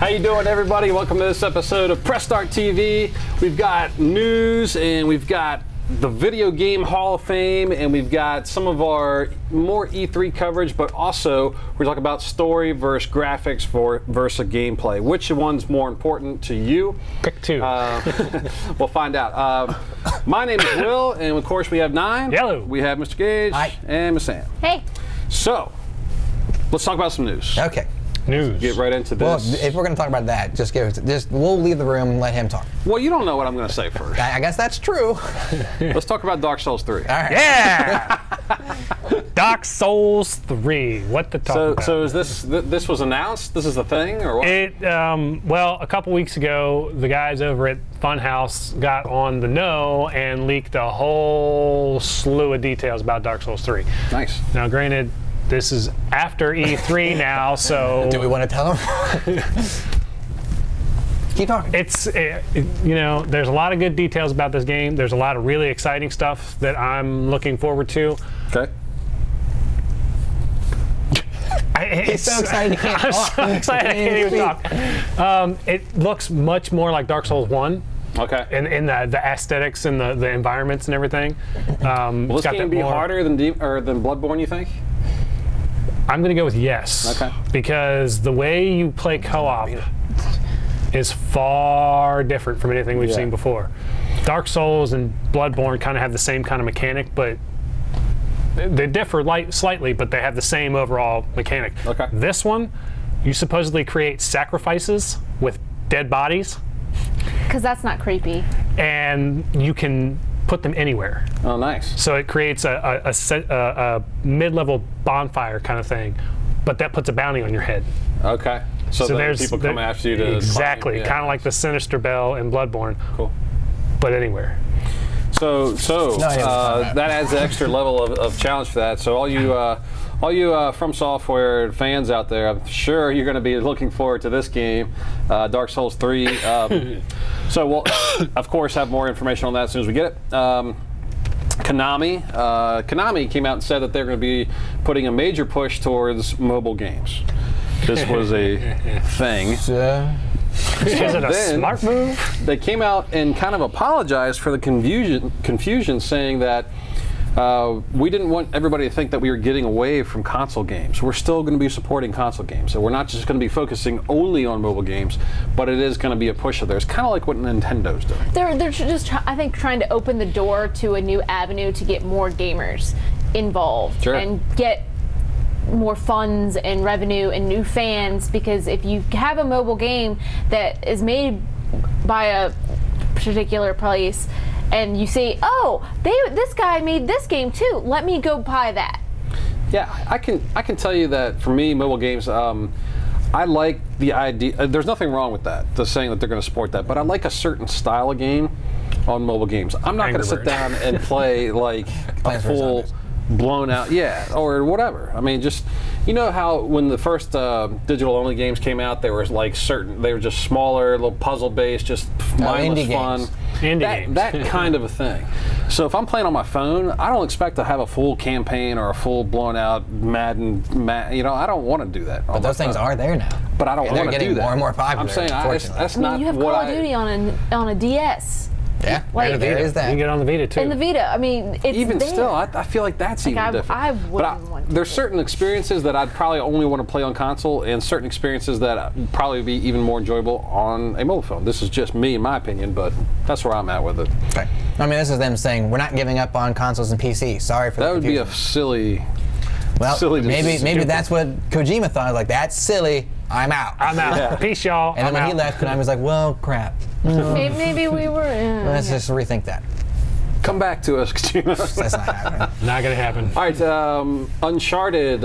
How you doing, everybody? Welcome to this episode of Press Start TV. We've got news, and we've got the Video Game Hall of Fame, and we've got some of our more E3 coverage, but also we're talking about story versus graphics versus gameplay. Which one's more important to you? Pick two. We'll find out. My name is Will, and of course we have Nine. Hello. We have Mr. Gage. Hi. And Miss Ann. Hey. So, let's talk about some news. Okay. News. Get right into this. Well, if we're going to talk about that, we'll leave the room and let him talk. Well, you don't know what I'm going to say first. I guess that's true. Let's talk about Dark Souls 3. All right. Yeah. Dark Souls 3. What to talk about? So is this was announced? This is the thing, or what? Well, a couple weeks ago, the guys over at Funhouse got on the know and leaked a whole slew of details about Dark Souls 3. Nice. Now, granted, this is after E3 now, so... Do we want to tell them? Keep talking. You know, there's a lot of good details about this game. There's a lot of really exciting stuff that I'm looking forward to. Okay. He's so excited he can't talk. I'm so excited I can't even talk. It looks much more like Dark Souls 1. Okay. And the aesthetics and the environments and everything. Will this game be harder than Bloodborne, you think? I'm going to go with yes, okay, because the way you play co-op is far different from anything we've seen before. Dark Souls and Bloodborne kind of have the same kind of mechanic, but they differ slightly, but they have the same overall mechanic. Okay. This one, you supposedly create sacrifices with dead bodies. Because that's not creepy. And you can put them anywhere. Oh, nice. So it creates a mid-level bonfire kind of thing, but that puts a bounty on your head. Okay. So there's people come after you to exactly, yeah, kind of like the Sinister Bell in Bloodborne. Cool. But anywhere. So that adds an extra level of challenge for that. So all you From Software fans out there, I'm sure you're going to be looking forward to this game, Dark Souls 3. So we'll, of course, have more information on that as soon as we get it. Konami came out and said that they're going to be putting a major push towards mobile games. This was a thing. So, is it a smart move? They came out and kind of apologized for the confusion, saying that we didn't want everybody to think that we were getting away from console games. We're still going to be supporting console games, so we're not just going to be focusing only on mobile games, but it is going to be a push of theirs, kind of like what Nintendo's doing. They're just, I think, trying to open the door to a new avenue to get more gamers involved, sure, and get more funds and revenue and new fans, because if you have a mobile game that is made by a particular place, and you see, oh, this guy made this game too. Let me go buy that. Yeah, I can tell you that for me, mobile games, I like the idea. There's nothing wrong with that, the saying that they're going to support that. But I like a certain style of game on mobile games. I'm not going to sit down and play like a full blown out, yeah, or whatever. I mean, just, you know how when the first digital only games came out, they were like certain, they were just smaller, little puzzle based, just mindless fun. Indie games. That kind of a thing. So if I'm playing on my phone, I don't expect to have a full campaign or a full blown out Madden, you know, I don't want to do that. But those things are there now. But I don't want to do that. They're getting more and more popular. I'm saying, that's not what I... You have Call of Duty on a DS. Yeah, like, there is that. You can get on the Vita too. And the Vita, I mean, it's even there. Still, I feel like that's like even different. I wouldn't want to. There's certain experiences that I'd probably only want to play on console, and certain experiences that would probably be even more enjoyable on a mobile phone. This is just me, in my opinion, but that's where I'm at with it. Okay. I mean, this is them saying we're not giving up on consoles and PC. Sorry for that. That would be a silly. Well, silly maybe that's what Kojima thought. Like, that's silly. I'm out. I'm out. Yeah. Peace, y'all. And then when he left, Konami was like, well, crap. Maybe we were in. Let's just rethink that. Come back to us, Kojima. That's not happening. Not going to happen. All right. Uncharted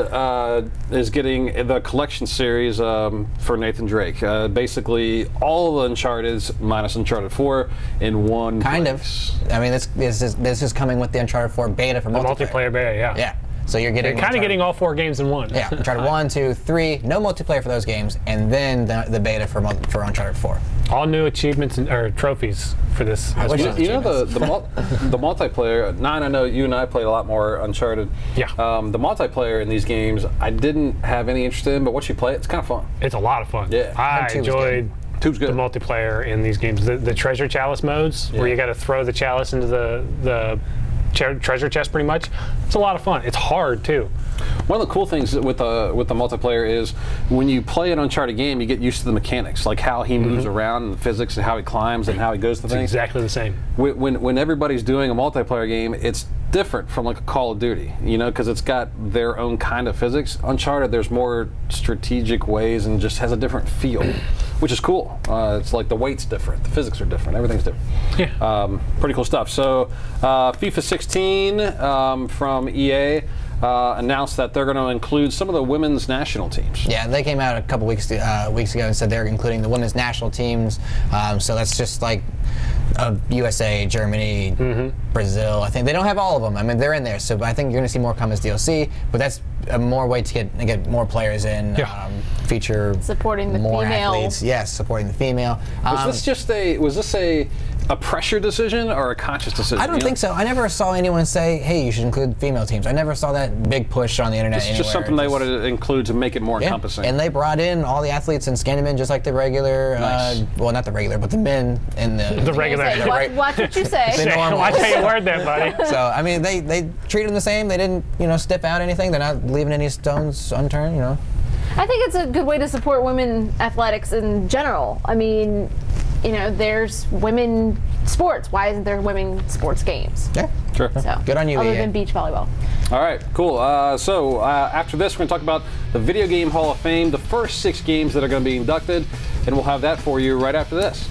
is getting the collection series for Nathan Drake. Basically, all the Uncharteds minus Uncharted 4 in one place. I mean, this is coming with the Uncharted 4 beta for multiplayer. The multiplayer beta, yeah. Yeah. So you're getting kind of getting all four games in one. Yeah, Uncharted 1, 2, 3, no multiplayer for those games, and then the beta for Uncharted 4. All new achievements and or trophies for this. You know the multiplayer. Nine, I know you and I played a lot more Uncharted. Yeah. The multiplayer in these games, I didn't have any interest in, but once you play it, it's kind of fun. It's a lot of fun. Yeah. I enjoyed the multiplayer in these games. The treasure chalice modes, where you got to throw the chalice into the treasure chest, pretty much. It's a lot of fun. It's hard too. One of the cool things with the multiplayer is when you play an Uncharted game, you get used to the mechanics, like how he moves around and the physics and how he climbs and how he goes to things. Exactly the same. When everybody's doing a multiplayer game, it's different from like a Call of Duty, you know, because it's got their own kind of physics. Uncharted, there's more strategic ways and just has a different feel, which is cool. It's like the weight's different, the physics are different, everything's different. Yeah. Pretty cool stuff. So FIFA 16 from EA announced that they're going to include some of the women's national teams. Yeah, they came out a couple weeks ago and said they're including the women's national teams. So that's just like USA, Germany, Brazil. I think they don't have all of them. I mean, they're in there. So I think you're going to see more come as DLC. But that's a more way to get more players in. Yeah. Feature supporting the more female athletes. Yes, supporting the female. Was this a pressure decision or a conscious decision? I don't think so. I never saw anyone say, hey, you should include female teams. I never saw that big push on the internet anywhere. It's just something they wanted to include to make it more encompassing. And they brought in all the athletes and scanned them in just like the regular, well, not the regular, but the men in the... The regular. Watch what you say. Watch how you word that, buddy. So, I mean, they treated them the same. They didn't, you know, step out anything. They're not leaving any stones unturned, you know. I think it's a good way to support women athletics in general. I mean, you know, there's women sports. Why isn't there women sports games? Yeah, sure. So, good on you, other than beach volleyball. All right, cool. So after this, we're going to talk about the Video Game Hall of Fame, the first 6 games that are going to be inducted, and we'll have that for you right after this.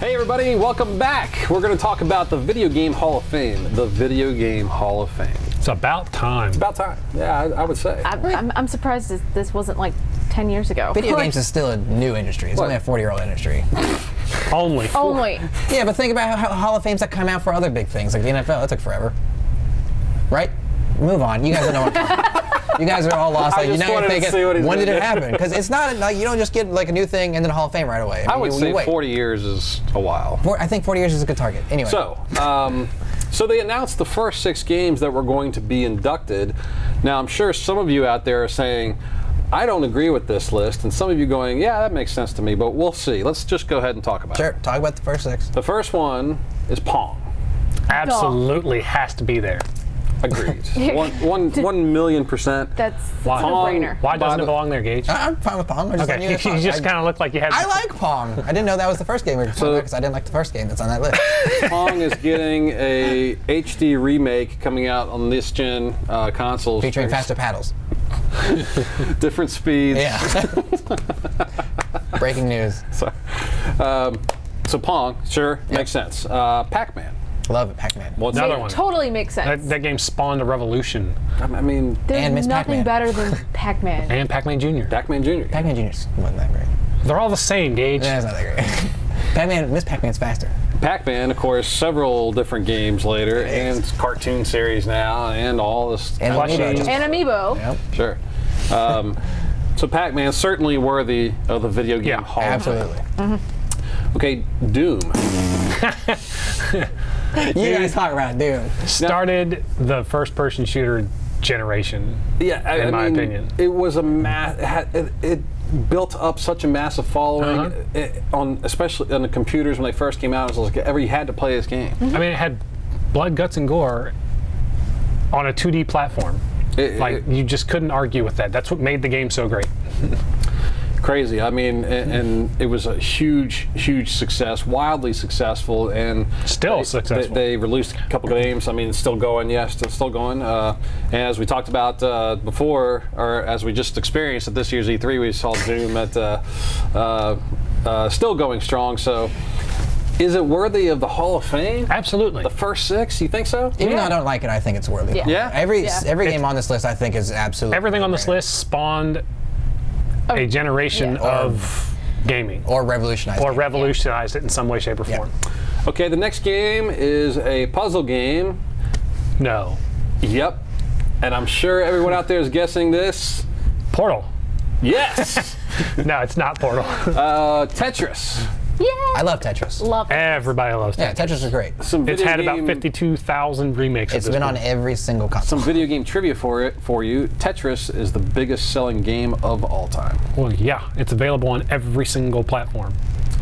Hey everybody, welcome back. We're going to talk about the Video Game Hall of Fame. The Video Game Hall of Fame. It's about time. It's about time. Yeah, I would say. I'm surprised this wasn't like 10 years ago. Video games is still a new industry. It's only a 40-year-old industry. Only. Yeah, but think about how Hall of Fames that come out for other big things like the NFL. That took forever. Right? Move on. You guys don't know what I'm talking about. You guys are all lost. Like, you know, you're thinking, when did it happen? Because it's not like you don't just get like a new thing and then Hall of Fame right away. I mean, I would say 40 years is a while. I think 40 years is a good target. Anyway. So, so they announced the first 6 games that were going to be inducted. Now, I'm sure some of you out there are saying, I don't agree with this list, and some of you going, yeah, that makes sense to me, but we'll see. Let's just go ahead and talk about it. Sure. Talk about the first 6. The first one is Pong. Absolutely has to be there. Agreed. 1,000,000%. That's a no-brainer. Why doesn't it belong there, Gage? I'm fine with Pong. Okay. You just kind of looked like you had... I like Pong. I didn't know that was the first game we were talking about because I didn't like the first game that's on that list. Pong is getting a HD remake coming out on this gen consoles. Featuring faster paddles. Different speeds. Yeah. Breaking news. Sorry. So Pong, sure, makes sense. Pac-Man. Love it, Pac-Man. Well, another one. Totally makes sense. That game spawned a revolution. I mean, there's nothing better than Pac-Man. And Pac-Man Jr. Pac-Man Jr. Pac-Man Jr. wasn't that great. They're all the same, Gage. Yeah, it's not that great. Pac-Man, Miss Pac-Man's faster. Pac-Man, of course, several different games later, and cartoon series now, and all this. And Amiibo. And Amiibo. Yep. Sure. So Pac-Man certainly worthy of the Video Game Hall. Absolutely. Okay, Doom. You guys talk about Doom. Started the first-person shooter generation. Yeah, in my opinion, it was a it built up such a massive following, especially on the computers when they first came out. It was like you had to play this game. I mean, it had blood, guts, and gore on a 2D platform. You just couldn't argue with that. That's what made the game so great. Crazy. I mean, and it was a huge, huge success, wildly successful, and still successful. They released a couple games. I mean, it's still going. Yes, it's still going. And as we talked about before, or as we just experienced at this year's E3, we saw Doom at still going strong. So. Is it worthy of the Hall of Fame? Absolutely. The first 6, you think so? Even though I don't like it, I think it's worthy. Yeah. Every game on this list, I think, is absolutely. Everything on this list spawned a generation of gaming, or revolutionized it in some way, shape, or form. Okay, the next game is a puzzle game. No. Yep. And I'm sure everyone out there is guessing this. Portal. Yes. No, it's not Portal. Tetris. Yeah. I love Tetris. Love Tetris. Everybody loves Tetris. Yeah, Tetris is great. It's had about 52,000 remakes. It's been on every single console. Some video game trivia for you. Tetris is the biggest selling game of all time. Well, yeah. It's available on every single platform.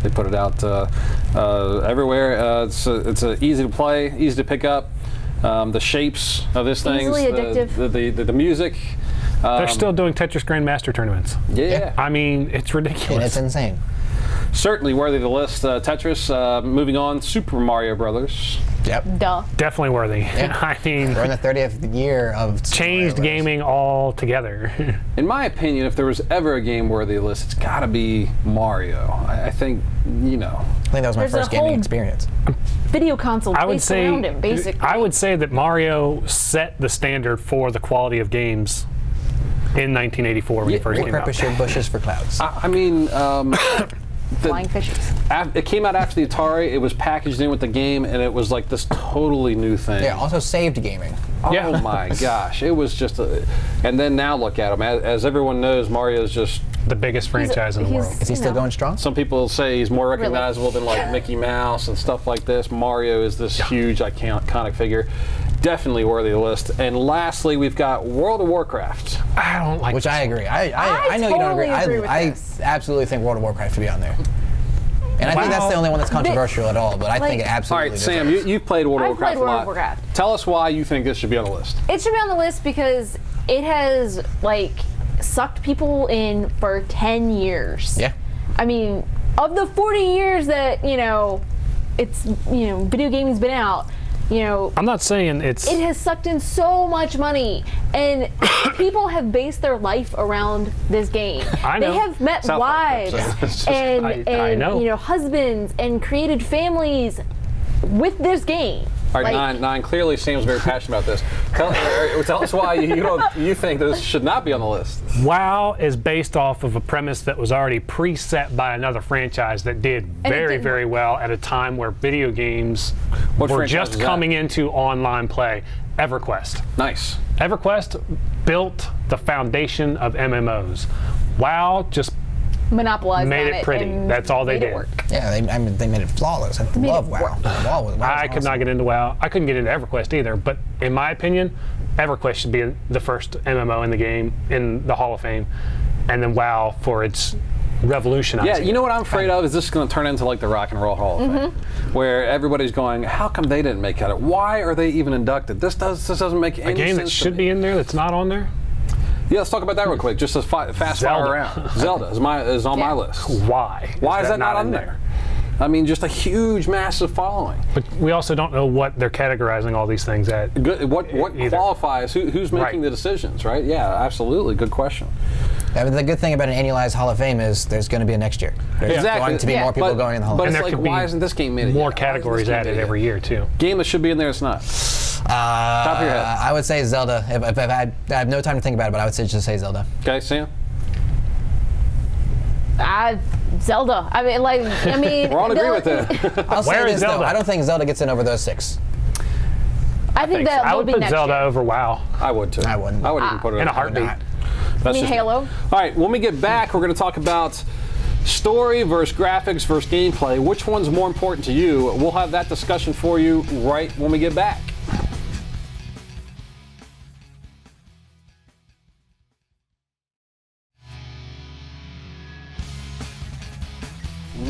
They put it out everywhere. It's easy to play, easy to pick up. The shapes of this thing. Easily addictive. The music. They're still doing Tetris Grandmaster tournaments. Yeah. I mean, it's ridiculous. And it's insane. Certainly worthy of the list. Tetris. Moving on, Super Mario Brothers. Yep. Duh. Definitely worthy. Yep. I mean, we're in the 30th year of changed gaming altogether. In my opinion, if there was ever a game worthy of the list, it's got to be Mario. I think, you know. I think that was my first gaming experience. Video console based around it, basically. I would say that Mario set the standard for the quality of games in 1984 when he first came out. Repurpose your bushes for clouds. I mean. Flying fishes. It came out after the Atari. It was packaged in with the game, and it was like this totally new thing. Yeah, also saved gaming. Oh yeah. My gosh, it was just. And then now look at him. As everyone knows, Mario's just the biggest franchise in the world. Is he still going strong? Some people say he's more recognizable than like Mickey Mouse and stuff like this. Mario is this huge iconic figure. Definitely worthy of the list. And lastly, we've got World of Warcraft. I don't like this. I agree. I know totally you don't agree. I absolutely think World of Warcraft should be on there. And I think that's the only one that's controversial at all, but I think it absolutely is. All right, Sam, you've played World of Warcraft a lot. I've played World of Warcraft. Tell us why you think this should be on the list. It should be on the list because it has, like, sucked people in for 10 years. Yeah. I mean, of the 40 years that, you know, video gaming's been out, you know, I'm not saying it has sucked in so much money, and people have based their life around this game. I know. They have met wives and you know, husbands and created families with this game. All right, like, Nine clearly seems very passionate about this. Tell us why you think this should not be on the list. WoW is based off of a premise that was already preset by another franchise that did very, very well at a time where video games were just coming into online play. EverQuest. Nice. EverQuest built the foundation of MMOs. WoW just monopolized made it pretty. That's all they did. Yeah, they made it flawless. I love WoW. I could not get into WoW. I couldn't get into EverQuest either. But in my opinion, EverQuest should be the first MMO in the game, in the Hall of Fame, and then WoW for its revolutionizing. Yeah, you know what I'm afraid of is this going to turn into like the Rock and Roll Hall of Fame, where everybody's going, how come they didn't make it? Why are they even inducted? This doesn't make any sense. A game that should be in there that's not on there. Yeah, let's talk about that real quick. Just as fast fire around. Zelda is on my list. Why? Why is that not on there? I mean, just a huge, massive following. But we also don't know what they're categorizing all these things at. What qualifies? Who's making the decisions, right? Yeah, absolutely. Good question. I mean, the good thing about an annualized Hall of Fame is there's going to be a next year. There's going to be more people going in the Hall of Fame. But it's like, why isn't this game made it? More categories added every year, too. Game that should be in there, it's not. Top of your head. I would say Zelda. I have no time to think about it, but I would just say Zelda. Okay, Sam? Zelda. I mean, like, we're all agree with that. I'll say this, though. I don't think Zelda gets in over those six. I think that I would put Zelda over WoW. I would, too. I wouldn't. I wouldn't even put it in a heartbeat. That's Halo. All right, when we get back, we're going to talk about story versus graphics versus gameplay. Which one's more important to you? We'll have that discussion for you right when we get back.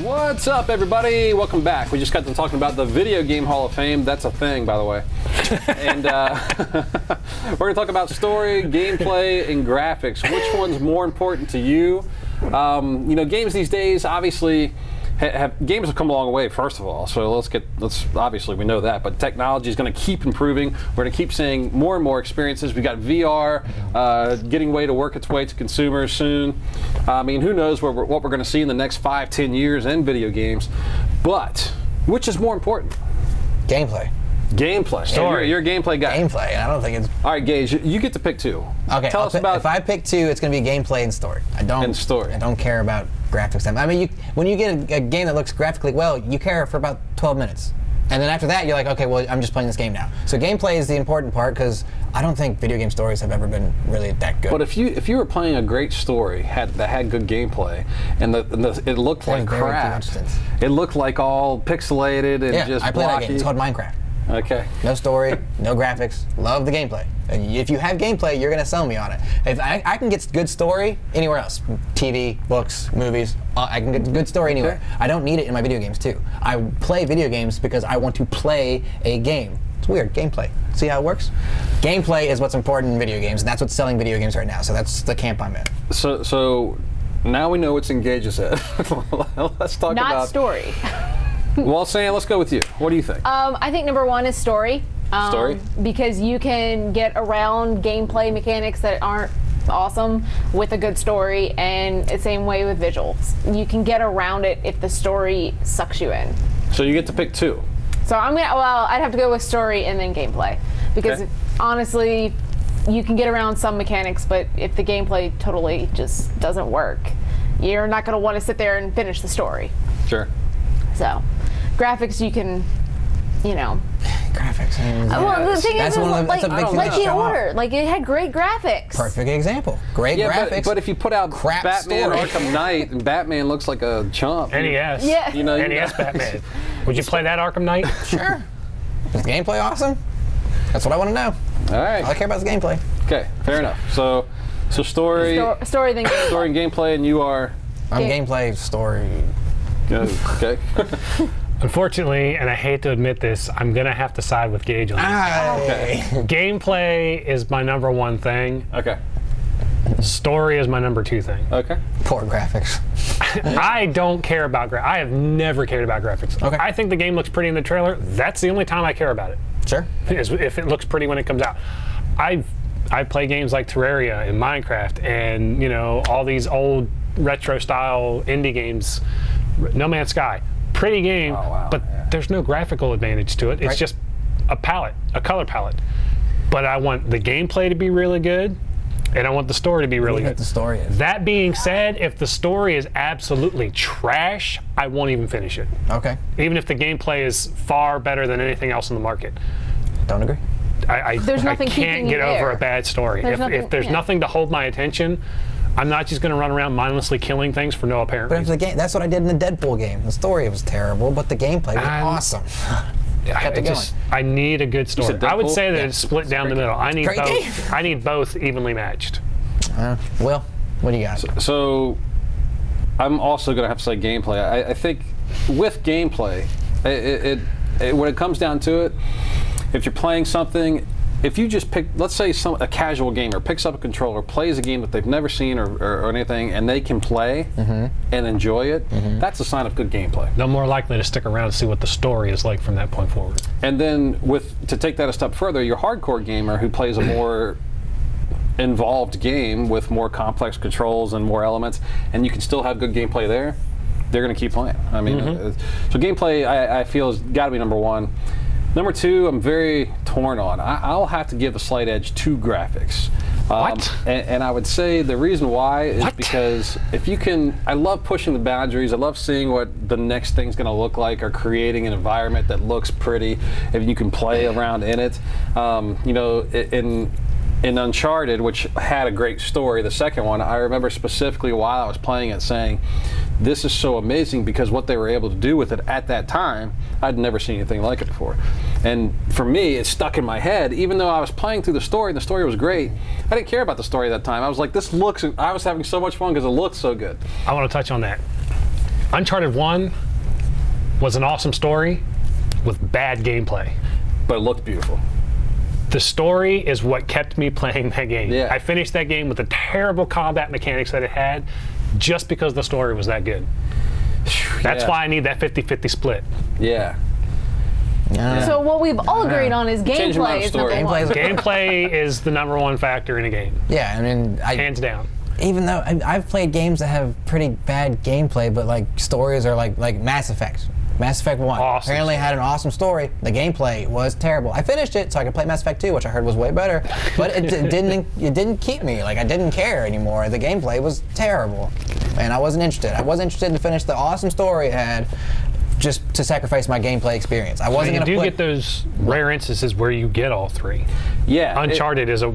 What's up, everybody? Welcome back. We just got to talking about the Video Game Hall of Fame. That's a thing, by the way. And we're going to talk about story, gameplay, and graphics. Which one's more important to you? You know, games these days, obviously, games have come a long way, first of all. So obviously, we know that. But technology is going to keep improving. We're going to keep seeing more and more experiences. We've got VR getting way to work its way to consumers soon. I mean, who knows what we're going to see in the next 5-10 years in video games. But which is more important? Gameplay. Gameplay. Story. You're a gameplay guy. Gameplay. I don't think it's. All right, Gage, you get to pick two. Okay. Tell us about. If I pick two, it's going to be gameplay and story. I don't care about graphics. I mean, when you get a game that looks graphically well, you care for about 12 minutes. And then after that, you're like, okay, well, I'm just playing this game now. So gameplay is the important part, because I don't think video game stories have ever been really that good. But if you were playing a great story that had good gameplay, and it looked like crap, it looked like all pixelated and just blocky. I played that game. It's called Minecraft. Okay. No story, no graphics. Love the gameplay. And if you have gameplay, you're gonna sell me on it. If I can get good story anywhere else, TV, books, movies. I can get good story anywhere. Okay. I don't need it in my video games too. I play video games because I want to play a game. It's weird, gameplay. See how it works? Gameplay is what's important in video games, and that's what's selling video games right now. So that's the camp I'm in. So now we know what's engages it. Let's talk about not story. Well, Sam, let's go with you. What do you think? I think number one is story. Story? Because you can get around gameplay mechanics that aren't awesome with a good story, and the same way with visuals. You can get around it if the story sucks you in. So you get to pick two. So I'm gonna, well, I'd have to go with story and then gameplay. Because honestly, you can get around some mechanics, but if the gameplay totally just doesn't work, you're not gonna wanna sit there and finish the story. Sure. So. Graphics, you can, you know. Graphics. I mean, well, the thing is like The Order. Like, it had great graphics. Perfect example. Great graphics. But if you put out crap Batman Arkham Knight, and Batman looks like a chump. NES. Yeah. You know, NES Batman. Would you play that Arkham Knight? Sure. Is the gameplay awesome? That's what I want to know. All right. All I care about is the gameplay. Okay, fair enough. So story, then gameplay. Story and gameplay, and you are? I'm gameplay, story. Good. Okay. Unfortunately, and I hate to admit this, I'm gonna have to side with Gage on this. Okay. Gameplay is my number one thing. Okay. Story is my number two thing. Okay. Poor graphics. I don't care about graphics. I have never cared about graphics. Okay. I think the game looks pretty in the trailer. That's the only time I care about it. Sure. Is if it looks pretty when it comes out. I play games like Terraria and Minecraft, and you know all these old retro style indie games. No Man's Sky. Pretty game, oh, wow, but there's no graphical advantage to it. It's just a palette, a color palette. But I want the gameplay to be really good, and I want the story to be really good. The story is. That being said, if the story is absolutely trash, I won't even finish it. Okay. Even if the gameplay is far better than anything else on the market. Don't agree. I can't get over a bad story. If there's nothing to hold my attention, I'm not just going to run around mindlessly killing things for no apparent reason. That's what I did in the Deadpool game. The story was terrible, but the gameplay was awesome. I need a good story. I would say that it's split down the middle. I need both. I need both evenly matched. Will, what do you got? So I'm also going to have to say gameplay. I think with gameplay, when it comes down to it, if you're playing something, if you just pick, let's say a casual gamer picks up a controller, plays a game that they've never seen or anything, and they can play and enjoy it, that's a sign of good gameplay. They're more likely to stick around and see what the story is like from that point forward. And then to take that a step further, your hardcore gamer who plays a more involved game with more complex controls and more elements, and you can still have good gameplay there, they're going to keep playing. I mean, so gameplay, I feel, has got to be number one. Number two, I'm very torn on. I'll have to give a slight edge to graphics. What? And I would say the reason why is because if you can, I love pushing the boundaries. I love seeing what the next thing's going to look like, or creating an environment that looks pretty. If you can play around in it, you know, in Uncharted, which had a great story, the second one, I remember specifically while I was playing it saying, this is so amazing because what they were able to do with it at that time, I'd never seen anything like it before. And for me, it stuck in my head, even though I was playing through the story and the story was great, I didn't care about the story at that time. I was like, this looks, I was having so much fun because it looked so good. I want to touch on that. Uncharted 1 was an awesome story with bad gameplay. But it looked beautiful. The story is what kept me playing that game. Yeah. I finished that game with the terrible combat mechanics that it had just because the story was that good. That's why I need that 50-50 split. Yeah. So what we've all agreed on is gameplay is number one. Gameplay is the number one factor in a game. Yeah, I mean... hands down. Even though I've played games that have pretty bad gameplay, but like stories are like Mass Effect. Mass Effect 1 apparently had an awesome story. The gameplay was terrible. I finished it so I could play Mass Effect 2, which I heard was way better, but it didn't keep me. Like, I didn't care anymore. The gameplay was terrible, and I wasn't interested. I was interested to finish the awesome story it had. just to sacrifice my gameplay experience. I wasn't going to. You do get those rare instances where you get all three. Yeah, Uncharted is a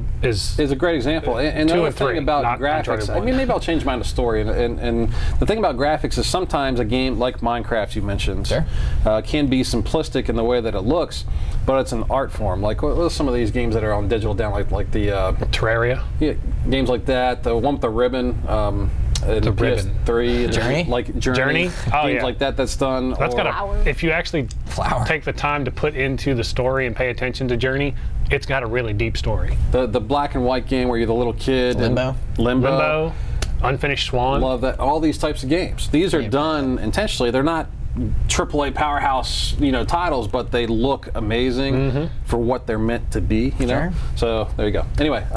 great example. And the other thing about graphics, I mean, maybe I'll change mine to story. And the thing about graphics is sometimes a game like Minecraft, you mentioned, sure, can be simplistic in the way that it looks, but it's an art form. Like what are some of these games that are on digital down, like the Terraria, yeah, games like that. The one with the ribbon. The PS3, Journey, like Journey, oh, games yeah, like that. That's done. That's got a. If you actually Flower. Take the time to put into the story and pay attention to Journey, it's got a really deep story. The black and white game where you're the little kid. Limbo. Limbo. Unfinished Swan. Love that. All these types of games. These are done intentionally. They're not AAA powerhouse, you know, titles, but they look amazing for what they're meant to be. You know. Sure. So there you go. Anyway.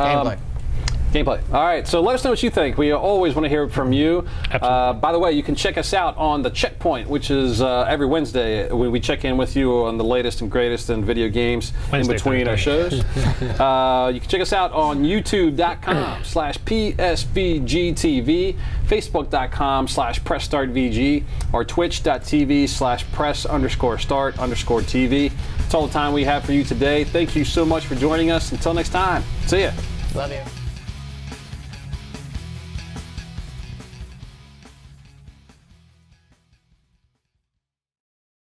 Gameplay. All right, so let us know what you think. We always want to hear from you. By the way, you can check us out on The Checkpoint, which is every Wednesday when we check in with you on the latest and greatest in video games Wednesday, in between our shows. You can check us out on youtube.com/PSVGTV, facebook.com/pressstartvg, or twitch.tv/press_start_TV. That's all the time we have for you today. Thank you so much for joining us. Until next time, see ya. Love you.